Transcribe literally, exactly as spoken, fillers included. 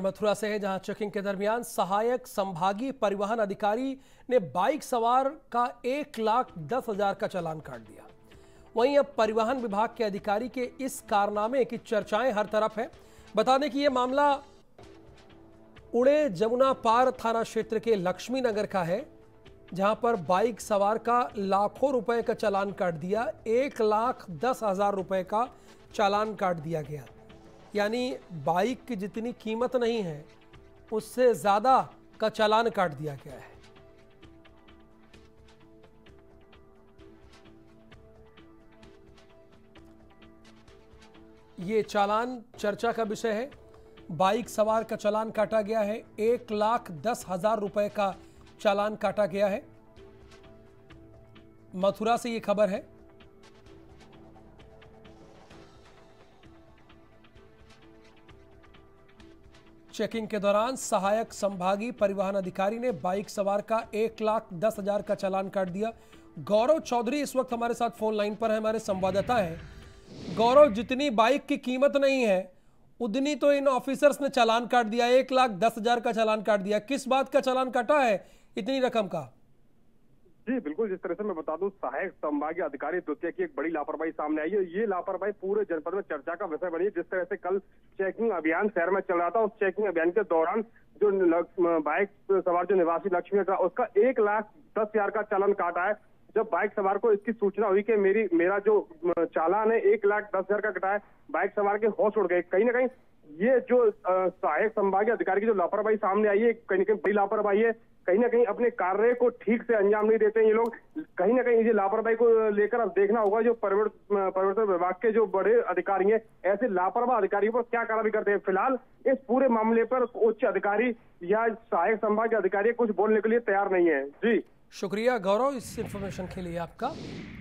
मथुरा से है, जहां चेकिंग के दरमियान सहायक संभागीय परिवहन अधिकारी ने बाइक सवार का एक लाख दस हजार का चालान काट दिया। वहीं अब परिवहन विभाग के अधिकारी के इस कारनामे की चर्चाएं हर तरफ है। बता दें कि यह मामला उड़े जमुना पार थाना क्षेत्र के लक्ष्मी नगर का है, जहां पर बाइक सवार का लाखों रुपए का चालान काट दिया। एक लाख दस हजार रुपए का चालान काट दिया गया, यानी बाइक की जितनी कीमत नहीं है उससे ज्यादा का चालान काट दिया गया है। ये चालान चर्चा का विषय है। बाइक सवार का चालान काटा गया है, एक लाख दस हजार रुपए का चालान काटा गया है। मथुरा से ये खबर है। चेकिंग के दौरान सहायक संभागीय परिवहन अधिकारी ने बाइक सवार का एक लाख दस हजार का चालान काट दिया। गौरव चौधरी इस वक्त हमारे साथ फोन लाइन पर है, हमारे संवाददाता है। गौरव, जितनी बाइक की कीमत नहीं है उतनी तो इन ऑफिसर्स ने चालान काट दिया, एक लाख दस हजार का चालान काट दिया। किस बात का चालान काटा है इतनी रकम का? जी बिल्कुल, जिस तरह से मैं बता दूं, सहायक संभागीय अधिकारी द्वितीय की एक बड़ी लापरवाही सामने आई है। ये लापरवाही पूरे जनपद में चर्चा का विषय बनी है। जिस तरह से कल चेकिंग अभियान शहर में चल रहा था, उस चेकिंग अभियान के दौरान जो बाइक सवार जो निवासी लक्ष्मी नगर का, उसका एक लाख दस हजार का चालान काटा है। जब बाइक सवार को इसकी सूचना हुई कि मेरी मेरा जो चालान है एक लाख दस हजार का कटा है, बाइक सवार के होश उड़ गए। कहीं ना कहीं ये जो सहायक संभागीय अधिकारी की जो लापरवाही सामने आई है, कहीं ना कहीं बड़ी लापरवाही है। कहीं ना कहीं अपने कार्य को ठीक से अंजाम नहीं देते हैं ये लोग। कहीं ना कहीं ये लापरवाही को लेकर अब देखना होगा, जो परिवर्तन विभाग के जो बड़े अधिकारी हैं, ऐसे लापरवाह अधिकारियों पर क्या कार्रवाई करते हैं। फिलहाल इस पूरे मामले पर उच्च अधिकारी या सहायक संभागीय अधिकारी कुछ बोलने के लिए तैयार नहीं है। जी शुक्रिया गौरव इस इन्फॉर्मेशन के लिए आपका।